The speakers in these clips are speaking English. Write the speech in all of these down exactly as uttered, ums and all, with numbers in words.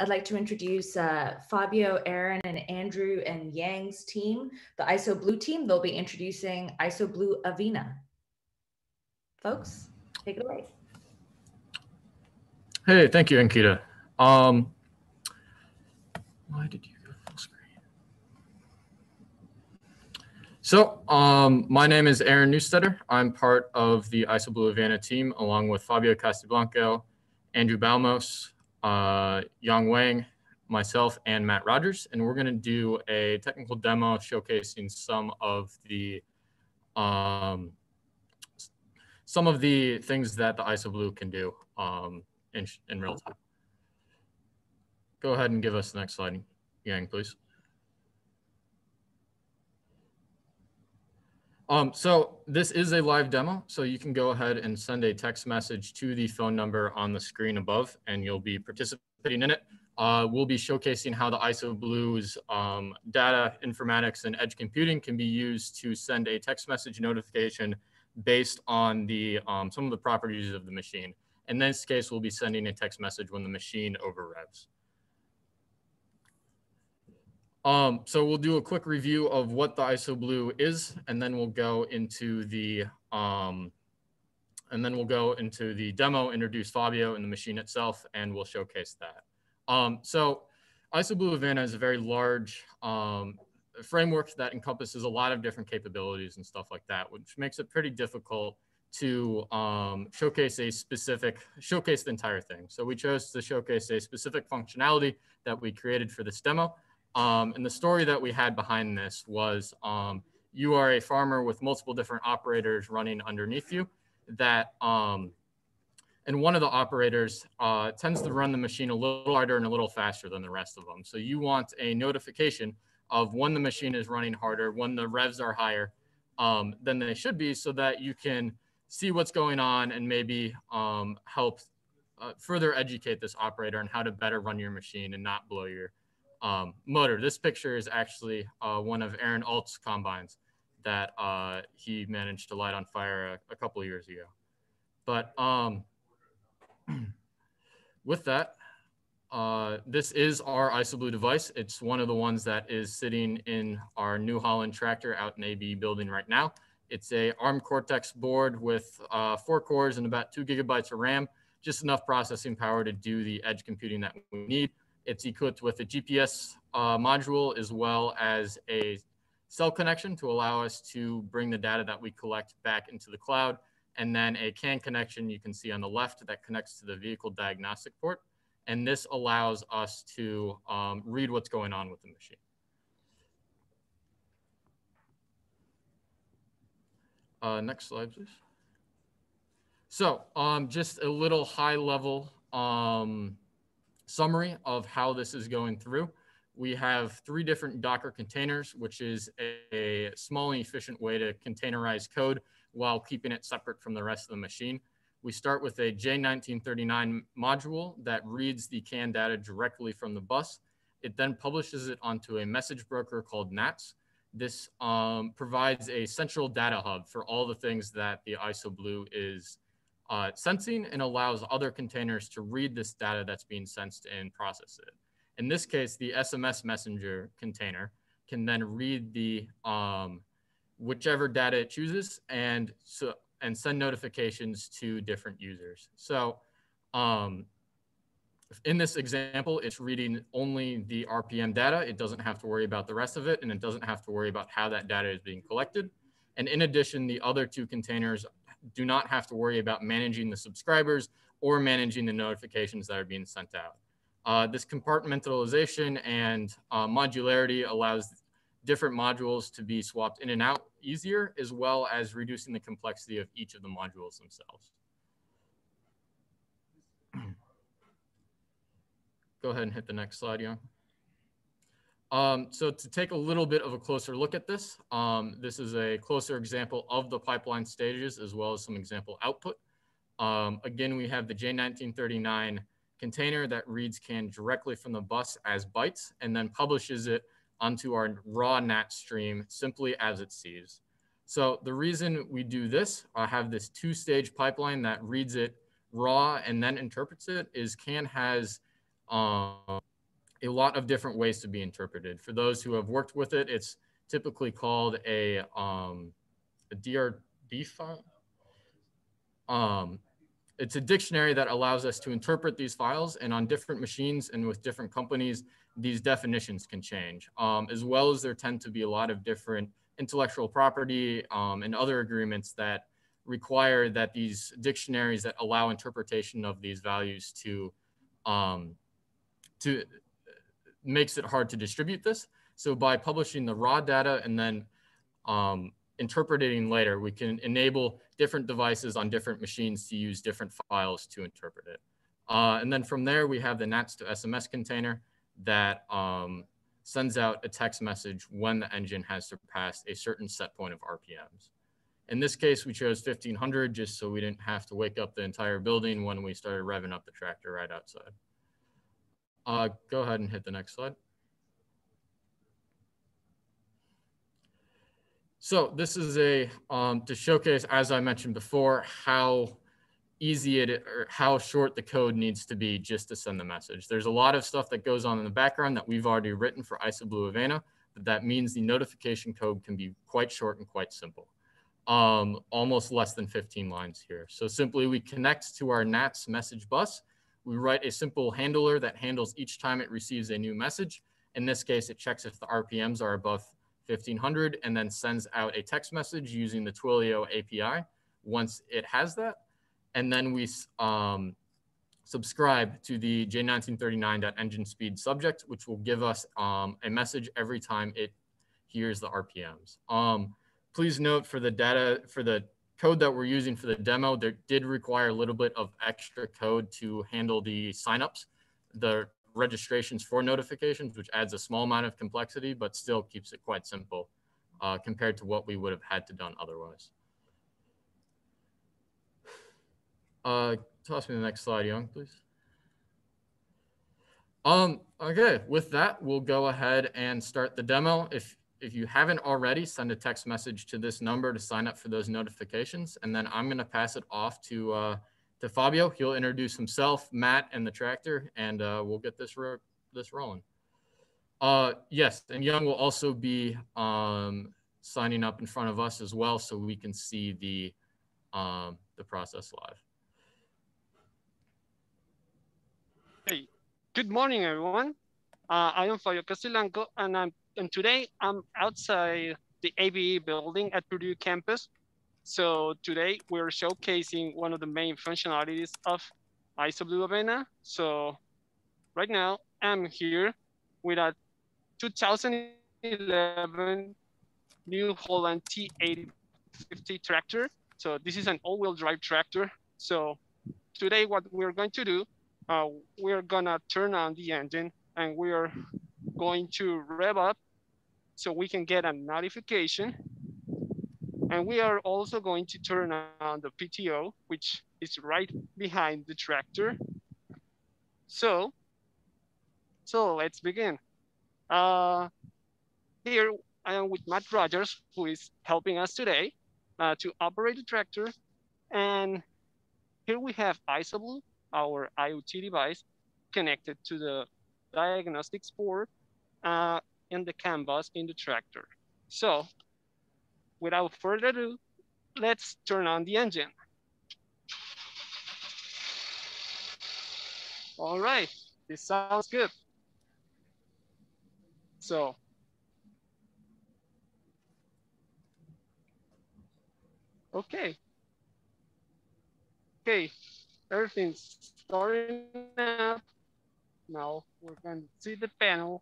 I'd like to introduce uh, Fabio, Aaron, and Andrew and Yang's team, the ISOBlue team. They'll be introducing ISOBlue Avena. Folks, take it away. Hey, thank you, Ankita. Um, why did you go full screen? So um, my name is Aaron Neustetter. I'm part of the ISOBlue Avena team, along with Fabio Castiblanco, Andrew Balmos, uh, Yang Wang, myself, and Matt Rogers, and we're going to do a technical demo showcasing some of the um, some of the things that the ISOBlue can do um, in in real time. Go ahead and give us the next slide, Yang, please. Um, so this is a live demo, so you can go ahead and send a text message to the phone number on the screen above, and you'll be participating in it. Uh, we'll be showcasing how the ISOBlue's um, data, informatics, and edge computing can be used to send a text message notification based on the, um, some of the properties of the machine. In this case, we'll be sending a text message when the machine overrevs. Um, so we'll do a quick review of what the ISOBlue is, and then we'll go into the um, and then we'll go into the demo, introduce Fabio and the machine itself, and we'll showcase that. Um, so ISOBlue Avena is a very large um, framework that encompasses a lot of different capabilities and stuff like that, which makes it pretty difficult to um, showcase a specific, showcase the entire thing. So we chose to showcase a specific functionality that we created for this demo. Um, and the story that we had behind this was um, you are a farmer with multiple different operators running underneath you that, um, and one of the operators uh, tends to run the machine a little harder and a little faster than the rest of them. So you want a notification of when the machine is running harder, when the revs are higher um, than they should be, so that you can see what's going on and maybe um, help uh, further educate this operator on how to better run your machine and not blow your Um, motor. This picture is actually uh, one of Aaron Alt's combines that uh, he managed to light on fire a, a couple years ago. But um, with that, uh, this is our ISOBlue device. It's one of the ones that is sitting in our New Holland tractor out in A B building right now. It's a ARM Cortex board with uh, four cores and about two gigabytes of RAM, just enough processing power to do the edge computing that we need. It's equipped with a G P S uh, module as well as a cell connection to allow us to bring the data that we collect back into the cloud, and then a CAN connection you can see on the left that connects to the vehicle diagnostic port. And this allows us to um, read what's going on with the machine. Uh, next slide, please. So um, just a little high level um, summary of how this is going through. We have three different Docker containers, which is a, a small and efficient way to containerize code while keeping it separate from the rest of the machine. We start with a J nineteen thirty-nine module that reads the CAN data directly from the bus. It then publishes it onto a message broker called NATS. This um, provides a central data hub for all the things that the ISOBlue is Uh, sensing, and allows other containers to read this data that's being sensed and process it. In this case, the S M S messenger container can then read the um, whichever data it chooses and so and send notifications to different users. So um, in this example, it's reading only the R P M data. It doesn't have to worry about the rest of it, and it doesn't have to worry about how that data is being collected. And in addition, the other two containers do not have to worry about managing the subscribers or managing the notifications that are being sent out. Uh, this compartmentalization and uh, modularity allows different modules to be swapped in and out easier, as well as reducing the complexity of each of the modules themselves. Go ahead and hit the next slide, Yang. Um, so to take a little bit of a closer look at this, um, this is a closer example of the pipeline stages as well as some example output. Um, again, we have the J nineteen thirty-nine container that reads CAN directly from the bus as bytes and then publishes it onto our raw NAT stream simply as it sees. So the reason we do this, I have this two-stage pipeline that reads it raw and then interprets it, is CAN has um, a lot of different ways to be interpreted. For those who have worked with it, it's typically called a, um, a D R D file. Um, it's a dictionary that allows us to interpret these files, and on different machines and with different companies, these definitions can change, um, as well as there tend to be a lot of different intellectual property um, and other agreements that require that these dictionaries that allow interpretation of these values to, um, to makes it hard to distribute this. So by publishing the raw data and then um, interpreting later, we can enable different devices on different machines to use different files to interpret it. Uh, and then from there, we have the NATS to S M S container that um, sends out a text message when the engine has surpassed a certain set point of R P Ms. In this case, we chose fifteen hundred just so we didn't have to wake up the entire building when we started revving up the tractor right outside. Uh, go ahead and hit the next slide. So this is a, um, to showcase, as I mentioned before, how easy it, or how short the code needs to be just to send the message. There's a lot of stuff that goes on in the background that we've already written for ISOBlue Avena, but that means the notification code can be quite short and quite simple. Um, almost less than fifteen lines here. So simply we connect to our NATS message bus. We write a simple handler that handles each time it receives a new message. In this case, it checks if the R P Ms are above fifteen hundred and then sends out a text message using the Twilio A P I once it has that. And then we um, subscribe to the J nineteen thirty-nine.engine speed subject, which will give us um, a message every time it hears the R P Ms. Um, Please note for the data, for the code that we're using for the demo, there did require a little bit of extra code to handle the signups, the registrations for notifications, which adds a small amount of complexity, but still keeps it quite simple uh, compared to what we would have had to done otherwise. Uh, toss me the next slide, Yang, please. Um, okay, with that, we'll go ahead and start the demo. If If you haven't already, send a text message to this number to sign up for those notifications. And then I'm going to pass it off to, uh, to Fabio. He'll introduce himself, Matt, and the tractor, and uh, we'll get this, ro this rolling. Uh, yes, and Yang will also be um, signing up in front of us as well so we can see the, um, the process live. Hey, good morning, everyone. Uh, I am Fabio Castiblanco, and I'm And today I'm outside the A B E building at Purdue campus. So today we're showcasing one of the main functionalities of ISOBlue Avena. So right now I'm here with a two thousand eleven New Holland T eight fifty tractor. So this is an all-wheel drive tractor. So today what we're going to do, uh, we're gonna turn on the engine and we're going to rev up so we can get a notification. And we are also going to turn on the P T O, which is right behind the tractor. So, so let's begin. Uh, here I am with Matt Rogers, who is helping us today uh, to operate the tractor. And here we have ISOBlue, our I O T device, connected to the diagnostics board uh, in the canvas in the tractor. So without further ado, let's turn on the engine. All right, this sounds good. So, okay. Okay, everything's starting up. Now we're going to see the panel.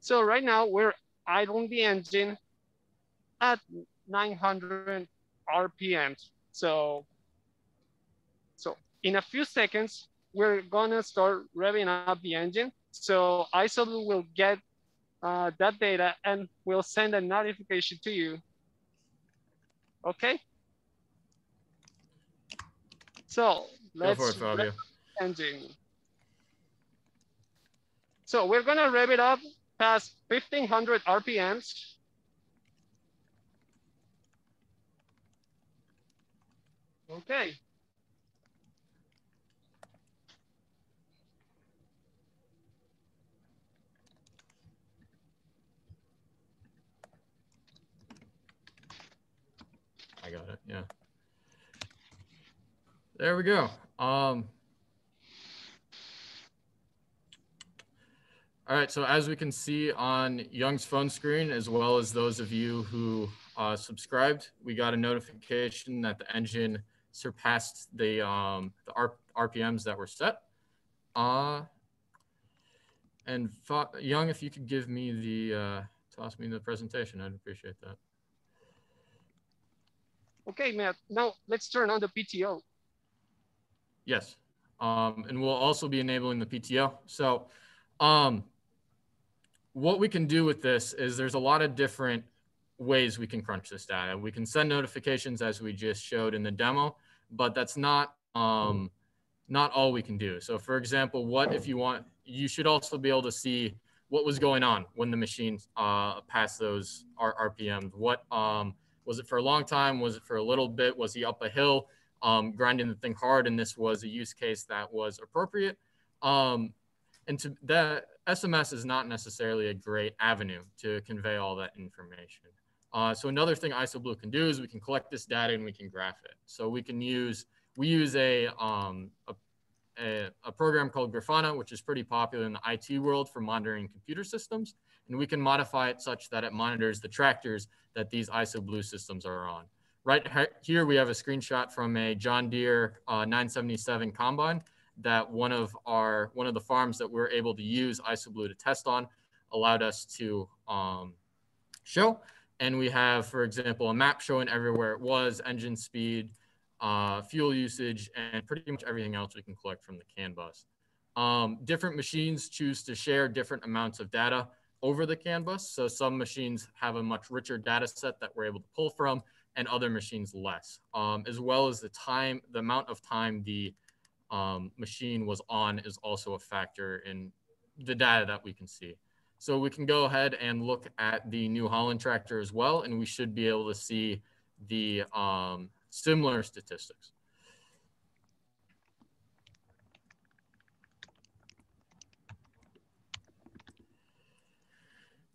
So right now we're idling the engine at nine hundred R P Ms. So, so in a few seconds, we're gonna start revving up the engine. So ISOBlue will get uh, that data and we'll send a notification to you. Okay? So let's go for it, Fabio. Rev the engine. So we're gonna rev it up past fifteen hundred R P Ms. Okay. got it. Yeah. There we go. Um, all right. So as we can see on Young's phone screen, as well as those of you who uh, subscribed, we got a notification that the engine surpassed the um, the R P Ms that were set. Uh, and Young, if you could give me the uh, toss me the presentation, I'd appreciate that. Okay, Matt. Now let's turn on the P T O. Yes, um, and we'll also be enabling the P T O. So, um, what we can do with this is there's a lot of different ways we can crunch this data. We can send notifications as we just showed in the demo, but that's not um, not all we can do. So, for example, what if you want? You should also be able to see what was going on when the machine uh, passed those R P Ms. What um, was it for a long time? Was it for a little bit? Was he up a hill? Um, grinding the thing hard, and this was a use case that was appropriate. Um, and to that, S M S is not necessarily a great avenue to convey all that information. Uh, so another thing ISOBlue can do is we can collect this data and we can graph it. So we can use, we use a, um, a, a, a program called Grafana, which is pretty popular in the I T world for monitoring computer systems. And we can modify it such that it monitors the tractors that these ISOBlue systems are on. Right here, we have a screenshot from a John Deere uh, nine seventy-seven combine that one of our one of the farms that we're able to use ISOBlue to test on allowed us to um, show. And we have, for example, a map showing everywhere it was, engine speed, uh, fuel usage, and pretty much everything else we can collect from the CAN bus. Um, different machines choose to share different amounts of data over the CAN bus. So some machines have a much richer data set that we're able to pull from, and other machines less, um, as well as the time, the amount of time the um, machine was on is also a factor in the data that we can see. So we can go ahead and look at the New Holland tractor as well, and we should be able to see the um, similar statistics.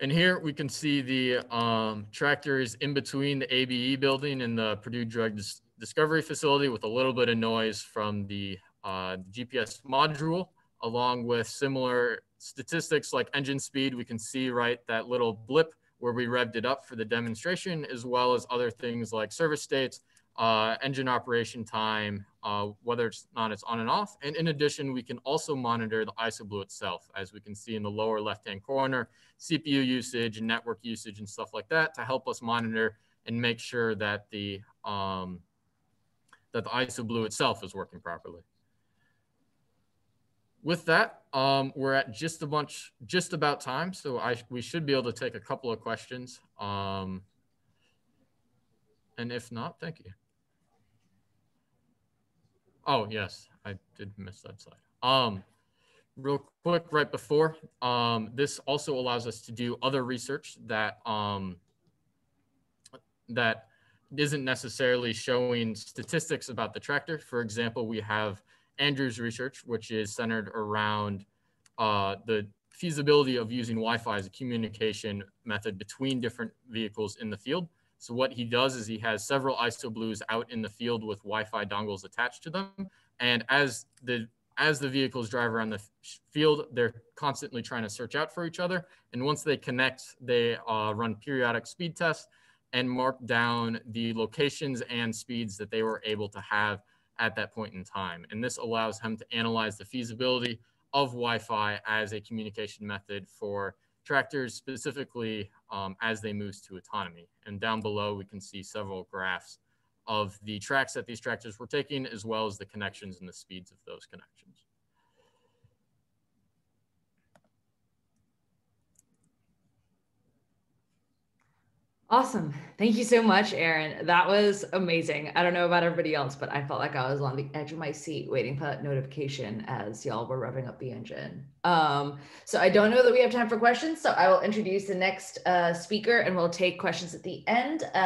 And here we can see the um, tractors in between the A B E building and the Purdue Drug Dis Discovery Facility with a little bit of noise from the uh, G P S module, along with similar statistics like engine speed. We can see, right, that little blip where we revved it up for the demonstration, as well as other things like service states, uh, engine operation time, uh, whether it's not it's on and off. And in addition, we can also monitor the ISOBlue itself, as we can see in the lower left-hand corner, C P U usage and network usage and stuff like that to help us monitor and make sure that the, um, that the ISOBlue itself is working properly. With that, um, we're at just a bunch, just about time. So I, we should be able to take a couple of questions. Um, and if not, thank you. Oh, yes, I did miss that slide. Um, real quick, right before, um, this also allows us to do other research that, um, that isn't necessarily showing statistics about the tractor. For example, we have Andrew's research, which is centered around uh, the feasibility of using Wi-Fi as a communication method between different vehicles in the field. So what he does is he has several ISOBlues out in the field with Wi-Fi dongles attached to them. And as the, as the vehicles drive around the field, they're constantly trying to search out for each other. And once they connect, they uh, run periodic speed tests and mark down the locations and speeds that they were able to have at that point in time. And this allows him to analyze the feasibility of Wi-Fi as a communication method for tractors, specifically um, as they move to autonomy. And down below, we can see several graphs of the tracks that these tractors were taking, as well as the connections and the speeds of those connections. Awesome. Thank you so much, Aaron. That was amazing. I don't know about everybody else, but I felt like I was on the edge of my seat waiting for that notification as y'all were revving up the engine. Um, so I don't know that we have time for questions, so I will introduce the next uh, speaker and we'll take questions at the end. Uh